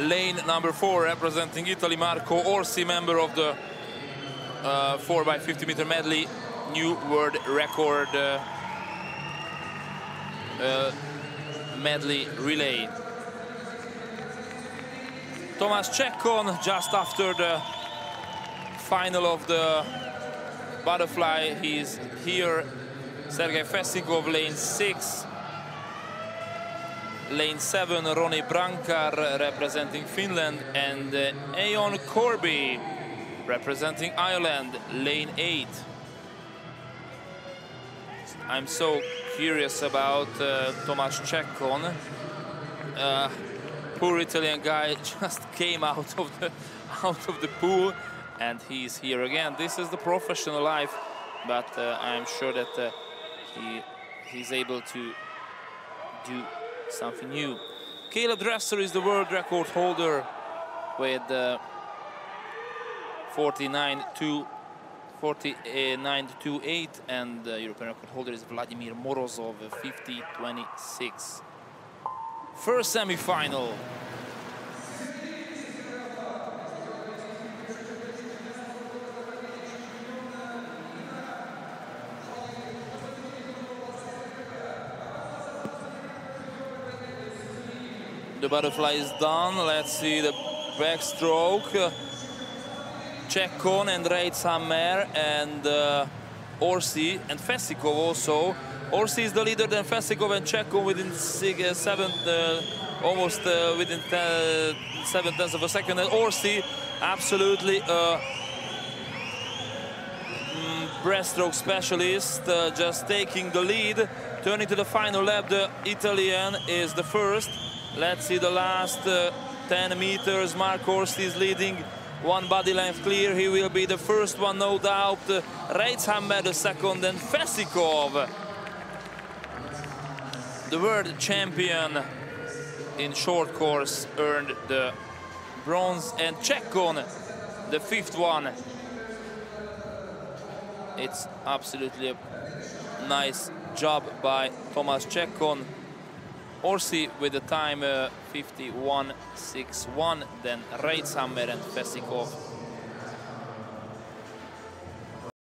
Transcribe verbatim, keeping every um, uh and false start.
lane number four, representing Italy, Marco Orsi, member of the uh, four by fifty meter medley, new world record uh, uh, medley relay. Thomas Ceccon, just after the final of the butterfly, he's here. Sergei Fesikov, lane six. Lane seven, Ronny Brankar, representing Finland, and uh, Aeon Corby, representing Ireland, lane eight. I'm so curious about uh, Thomas Ceccon. Uh, poor Italian guy just came out of the out of the pool, and he's here again. This is the professional life, but uh, I'm sure that uh, he he's able to do something new. Caeleb Dressel is the world record holder with uh, forty-nine two eight, and the European record holder is Vladimir Morozov, fifty twenty-six. First semi-final. The butterfly is done. Let's see the backstroke. Uh, Ceccon and Reitshammer and uh, Orsi and Fesikov also. Orsi is the leader, then Fesikov and Ceccon within six, uh, seven, uh, almost uh, within uh, seven tenths of a second. And Orsi, absolutely uh, mm, breaststroke specialist, uh, just taking the lead. Turning to the final lap, the Italian is the first. Let's see the last uh, ten meters. Mark Horst is leading, one body length clear. He will be the first one, no doubt. Uh, Reitshammer the second, and Fesikov, the world champion in short course, earned the bronze, and Ceccon, the fifth one. It's absolutely a nice job by Thomas Ceccon. Orsi with the time uh, fifty-one six one, then Reitshammer and Fesikov.